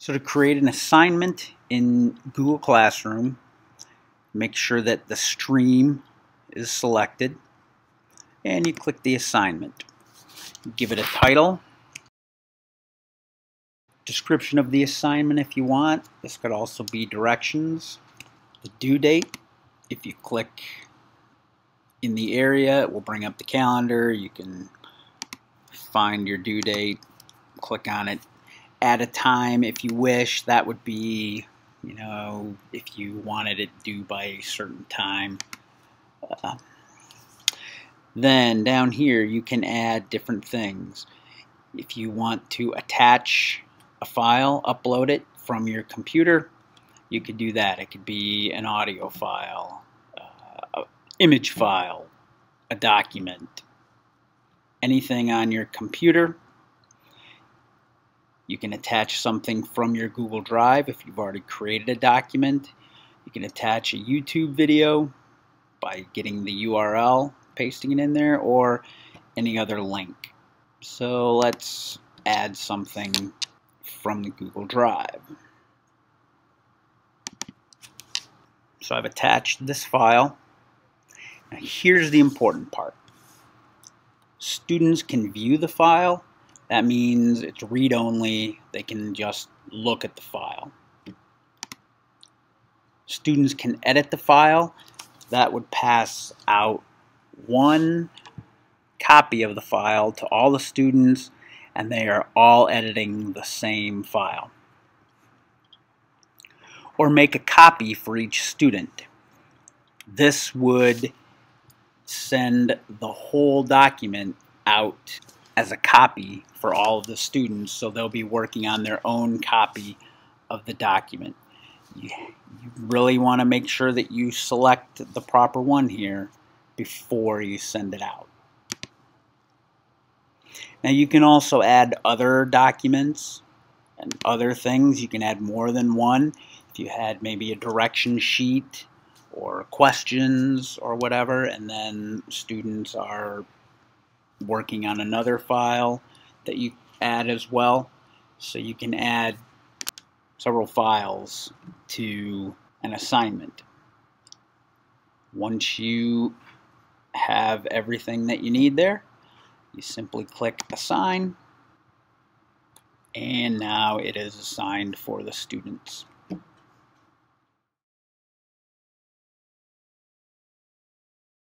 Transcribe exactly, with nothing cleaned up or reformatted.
So to create an assignment in Google Classroom, make sure that the stream is selected and you click the assignment. Give it a title, description of the assignment if you want. This could also be directions, the due date. If you click in the area, it will bring up the calendar. You can find your due date, click on it, add a time if you wish. That would be, you know, if you wanted it due by a certain time. Uh, then down here you can add different things. If you want to attach a file, upload it from your computer, you could do that. It could be an audio file, uh, image file, a document, anything on your computer. You can attach something from your Google Drive if you've already created a document. You can attach a YouTube video by getting the U R L, pasting it in there, or any other link. So let's add something from the Google Drive. So I've attached this file. Now here's the important part. Students can view the file. That means it's read-only. They can just look at the file. Students can edit the file. That would pass out one copy of the file to all the students, and they are all editing the same file. Or make a copy for each student. This would send the whole document out as a copy for all of the students, so they'll be working on their own copy of the document. You really want to make sure that you select the proper one here before you send it out. Now you can also add other documents and other things. You can add more than one. If you had maybe a direction sheet or questions or whatever, and then students are working on another file that you add as well. So you can add several files to an assignment. Once you have everything that you need there, you simply click Assign, and now it is assigned for the students.